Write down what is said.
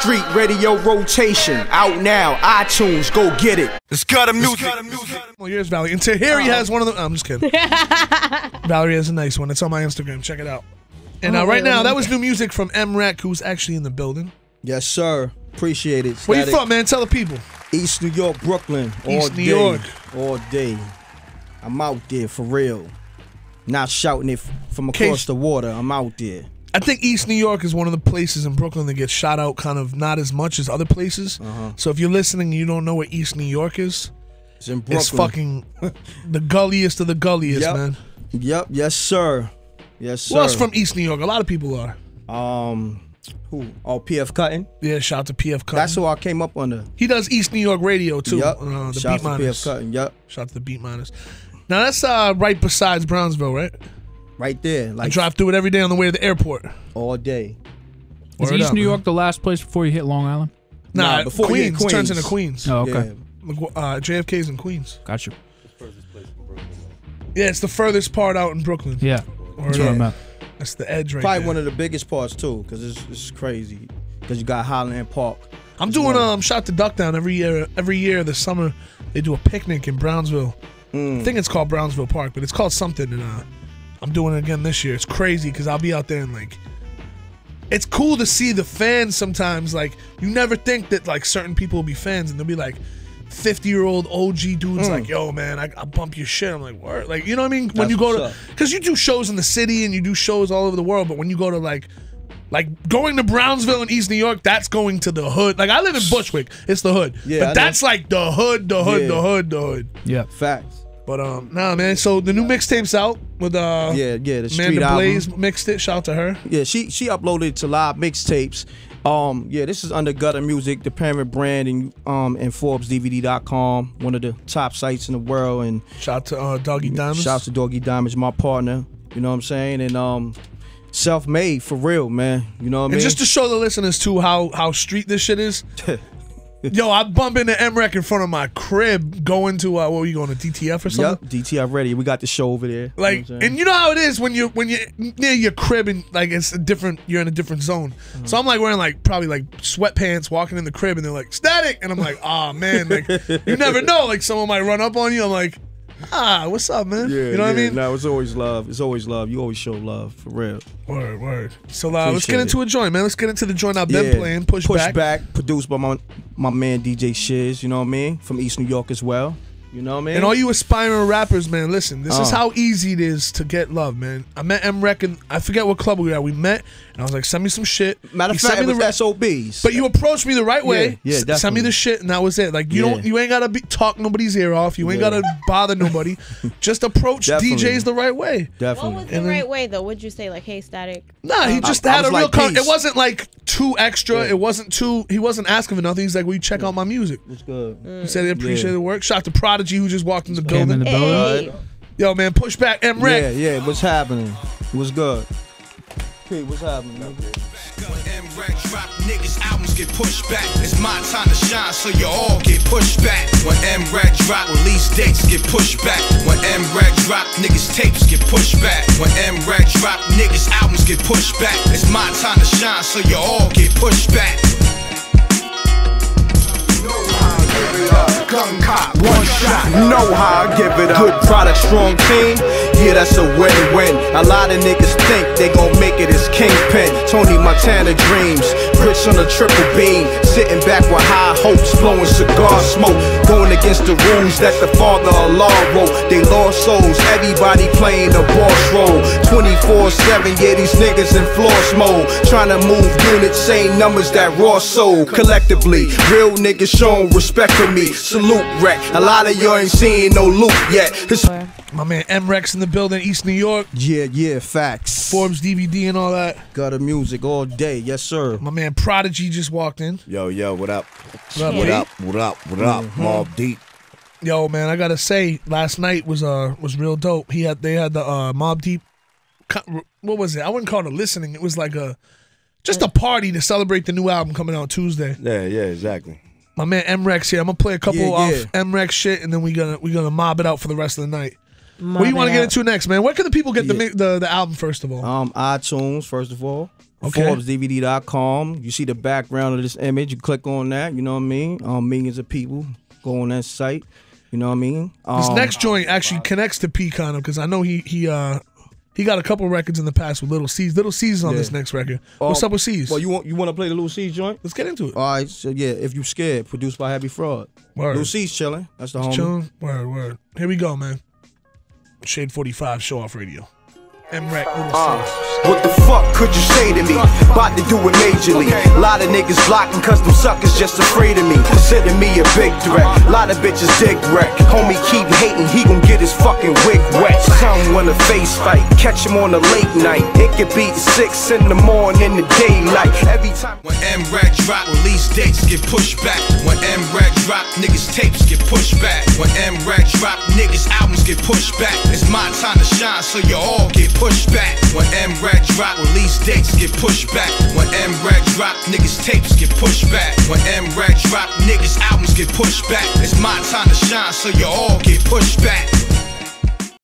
Street radio rotation out now. iTunes, go get it. It's Gutter Music. Well, here's Valerie. And Tahiri has one of them. No, I'm just kidding. Valerie has a nice one. It's on my Instagram. Check it out. And right now, that was new music from M. Rack, who's actually in the building. Yes, sir. Appreciate it. Static. Where you from, man? Tell the people. East New York, Brooklyn. All day. I'm out there for real. Not shouting it from across the water. I'm out there. I think East New York is one of the places in Brooklyn that gets shot out kind of not as much as other places. So if you're listening and you don't know where East New York is, it's in Brooklyn. It's fucking the gulliest of the gulliest, man. Yep. Yes, sir. Yes, sir. Who else from East New York? A lot of people are. Who? Oh, P.F. Cutting. Yeah, shout out to P.F. Cutting. That's who I came up under. He does East New York radio, too. Yep. The shout Beat Miners. P.F. Cutting, yep. Shout out to the Beat Miners. Now, that's right besides Brownsville, right? Right there. Like, I drive through it every day on the way to the airport. All day. Is East New York the last place before you hit Long Island? Nah, before Queens. Queens. Turns into Queens. Oh, okay. Yeah. JFK's in Queens. Gotcha. It's the furthest place from Brooklyn. Yeah, it's the furthest part out in Brooklyn. Yeah. That's what I'm at. That's the edge right Probably one of the biggest parts, too, because it's crazy. Because you got Highland Park. I'm doing Shot the Duck Down every year. Every year, this summer, they do a picnic in Brownsville. I think it's called Brownsville Park, but it's called something. And I'm doing it again this year. It's crazy because I'll be out there and like, it's cool to see the fans sometimes. Like, you never think that like certain people will be fans, and they'll be like 50-year-old OG dudes like, yo, man, I bump your shit. I'm like, word. Like, you know what I mean? When you go to, because you do shows in the city and you do shows all over the world, but when you go to like going to Brownsville and East New York, that's going to the hood. Like, I live in Bushwick. It's the hood. Yeah, but that's like the hood, the hood, the hood, the hood. Yeah, facts. But nah, man. So the new mixtape's out with the Street Amanda Blaze mixed it. Shout out to her. Yeah, she uploaded to live mixtapes. Yeah, this is under Gutter Music, the parent brand, and ForbezDVD.com, one of the top sites in the world. And shout out to Doggie Diamonds. Shout out to Doggie Diamonds, my partner. You know what I'm saying? And self-made for real, man. You know what I mean? And just to show the listeners too how street this shit is. Yo, I bump into M-Rec in front of my crib going to, what were you going to, DTF or something? Yep, DTF ready. We got the show over there. Like, you know, and you know how it is when you're near your crib and like it's a different, you're in a different zone. So I'm like wearing like probably like sweatpants, walking in the crib, and they're like, static. And I'm like, ah, man, like you never know. Like someone might run up on you. I'm like, ah, what's up, man? Yeah, you know what I mean? No, it's always love. It's always love. You always show love, for real. Word, word. So let's get into a joint, man. Let's get into the joint I've been playing, Push Back. Push Back, produced by my man DJ Shiz, you know what I mean? From East New York as well, you know what I mean? And all you aspiring rappers, man, listen, this is how easy it is to get love, man. I met M-Rec, and I forget what club we were at. We met, and I was like, send me some shit. Matter of fact, it was SOBs. But you approached me the right way. Yeah, definitely. Send me the shit, and that was it. Like, you ain't got to talk nobody's ear off. You ain't got to bother nobody. Just approach DJs the right way. Definitely. What was the right way, though? What'd you say, like, hey, Static? Nah, he just had a real It wasn't, like, too extra. Yeah. It wasn't too, he wasn't asking for nothing. He's like, will you check out my music? What's good? He said he appreciated the work. Shout out to Prodigy, who just walked in the building. Hey. Yo, man, Push Back, M-Rec. Yeah, what's happening? What's good? Hey, what's happening? M-Rec drop, niggas albums get pushed back. It's my time to shine, so you all get pushed back. When M-Rec drop, release dates get pushed back. When M-Rec drop, niggas tapes get pushed back. When M-Rec drop, niggas albums get pushed back. It's my time to shine, so you all get pushed back. Gun cop, one shot, you know how I give it up. Good product, strong team, yeah, that's a win-win. A lot of niggas think they gon' make it as Kingpin. Tony Montana dreams, rich on a triple beam. Sitting back with high hopes, blowing cigar smoke. Going against the rules that the father of law wrote. They lost souls, everybody playing the boss role. 24/7, yeah, these niggas in floss mode. Trying to move units, same numbers that raw sold. Collectively, real niggas showing respect for me. Loop wreck. A lot of you ain't seen no loop yet. My man M-Rex in the building, East New York. Yeah, facts. Forbes DVD and all that. Gutter Music all day, yes sir. My man Prodigy just walked in. Yo, what up? What up? Mobb Deep. Yo, man, I gotta say, last night was real dope. They had the Mobb Deep. What was it? I wouldn't call it a listening. It was like just a party to celebrate the new album coming out Tuesday. Yeah, exactly. My man M-Rex here. I'm gonna play a couple of M-Rex shit, and then we gonna mob it out for the rest of the night. What do you want to get into next, man? Where can the people get the album first of all? iTunes first of all. Okay. ForbezDVD.com. You see the background of this image. You click on that. You know what I mean? Millions of people go on that site. You know what I mean? This next joint actually connects to P. Cutting because I know he got a couple records in the past with Little C's. Little C's on this next record. What's up with C's? Well, you want to play the Little C's joint? Let's get into it. All right. So yeah, If You Scared, produced by Happy Frog. Word. Little C's chilling. That's the homie. Chilling. Word, word. Here we go, man. Shade 45, Show Off Radio. M. Rack, what the fuck could you say to me? About to do it majorly. Lot of niggas blocking cause them suckers just afraid of me. Consider me a big threat. Lot of bitches dick wreck. Homie keep hating, he gon' get his fucking wig wet. Some wanna face fight, catch him on a late night. It could be 6 in the morning in the daylight. Every time when M. Rack drop, release dates get pushed back. When M. Rack drop, niggas tapes get pushed back. When M. Rack drop, niggas albums get pushed back. It's my time to shine, so you all get push back. When M. Rack drop, release dates get pushed back. When M. Rack drop, niggas tapes get pushed back. When M. Rack drop, niggas albums get pushed back. It's my time to shine, so you all get pushed back.